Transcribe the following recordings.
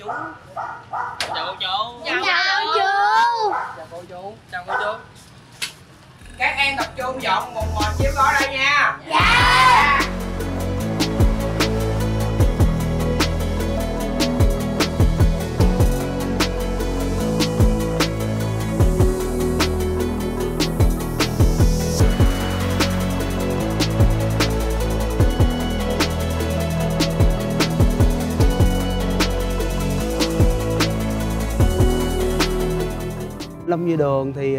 chú. Chào cô chú. Chào cô chú. Chào cô chú. Chào cô chú. Các em tập trung dọn một mồi chiếu gói đây nha. Dạ. Long Nhi Đường thì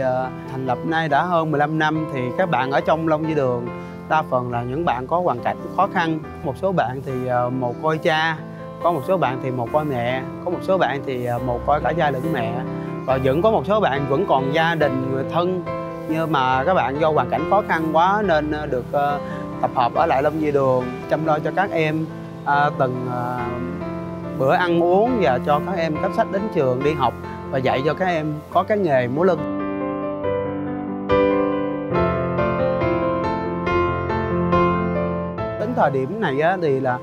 thành lập nay đã hơn 15 năm, thì các bạn ở trong Long Nhi Đường đa phần là những bạn có hoàn cảnh khó khăn. Một số bạn thì mồ côi cha, có một số bạn thì mồ côi mẹ, có một số bạn thì mồ côi cả cha lẫn mẹ, và vẫn có một số bạn vẫn còn gia đình người thân. Nhưng mà các bạn do hoàn cảnh khó khăn quá nên được tập hợp ở lại Long Nhi Đường chăm lo cho các em từng bữa ăn uống và cho các em cấp sách đến trường đi học, và dạy cho các em có cái nghề múa lân. Đến thời điểm này á, thì là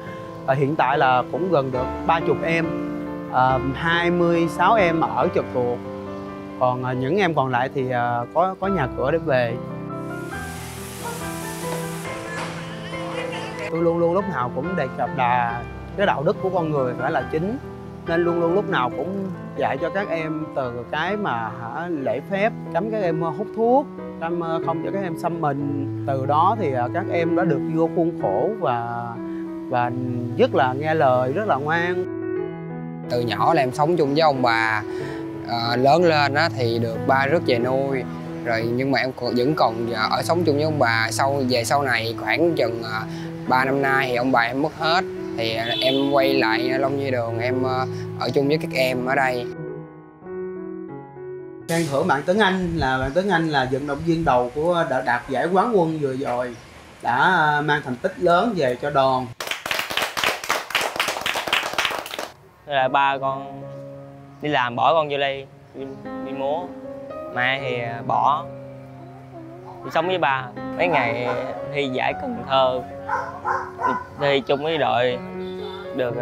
hiện tại là cũng gần được 30 em, 26 em ở trực thuộc, còn những em còn lại thì có nhà cửa để về. Tôi luôn luôn lúc nào cũng đề cập là cái đạo đức của con người phải là chính, nên luôn luôn lúc nào cũng dạy cho các em từ cái mà lễ phép, cấm các em hút thuốc, cấm không cho các em xăm mình. Từ đó thì các em đã được vô khuôn khổ và rất là nghe lời, rất là ngoan. Từ nhỏ là em sống chung với ông bà, lớn lên đó thì được ba rước về nuôi. Rồi nhưng mà em vẫn còn ở sống chung với ông bà. Về sau này khoảng chừng 3 năm nay thì ông bà em mất hết. Thì em quay lại Long Nhi Đường, em ở chung với các em ở đây. Khen thưởng bạn Tuấn Anh là vận động viên đầu của đã đạt giải quán quân vừa rồi, đã mang thành tích lớn về cho đoàn. Là ba con đi làm bỏ con vô đây đi múa, mẹ thì bỏ đi sống với ba. Mấy ngày thi giải Cần Thơ thi chung với đội được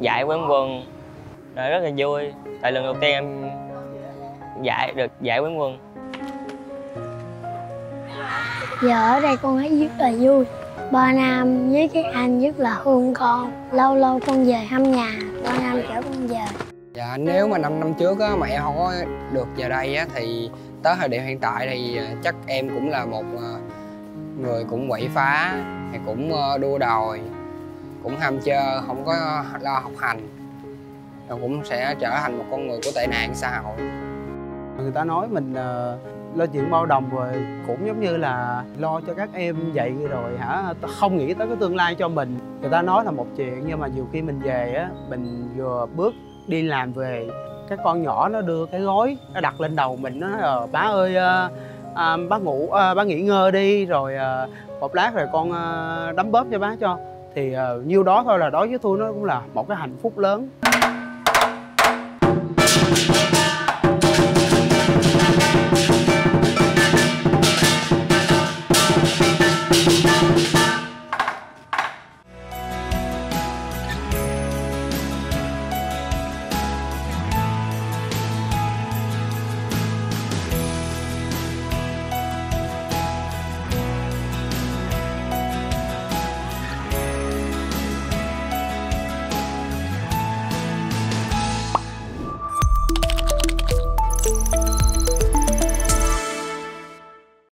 giải quán quân, rất là vui. Tại lần đầu tiên em được giải quán quân. Giờ ở đây con thấy rất là vui. Ba Nam với các anh rất là thương con. Lâu lâu con về thăm nhà, ba Nam chở con về. Dạ, nếu mà 5 năm trước á, mà em không có được về đây á, thì tới thời điểm hiện tại thì chắc em cũng là một người cũng quậy phá, thì cũng đua đòi, cũng ham chơi, không có lo học hành, rồi cũng sẽ trở thành một con người của tệ nạn xã hội. Người ta nói mình lo chuyện bao đồng rồi, cũng giống như là lo cho các em vậy rồi không nghĩ tới cái tương lai cho mình. Người ta nói là một chuyện, nhưng mà nhiều khi mình về á, mình vừa bước đi làm về, cái con nhỏ nó đưa cái gói nó đặt lên đầu mình, nó nói là bá ơi, bác ngủ, bá nghỉ ngơi đi, rồi một lát rồi con đấm bóp cho bá cho. Thì nhiêu đó thôi là đối với tôi nó cũng là một cái hạnh phúc lớn.